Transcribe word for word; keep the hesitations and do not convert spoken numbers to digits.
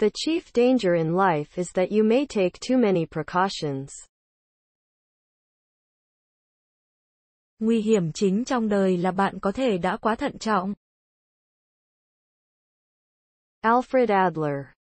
The chief danger in life is that you may take too many precautions. Nguy hiểm chính trong đời là bạn có thể đã quá thận trọng. Alfred Adler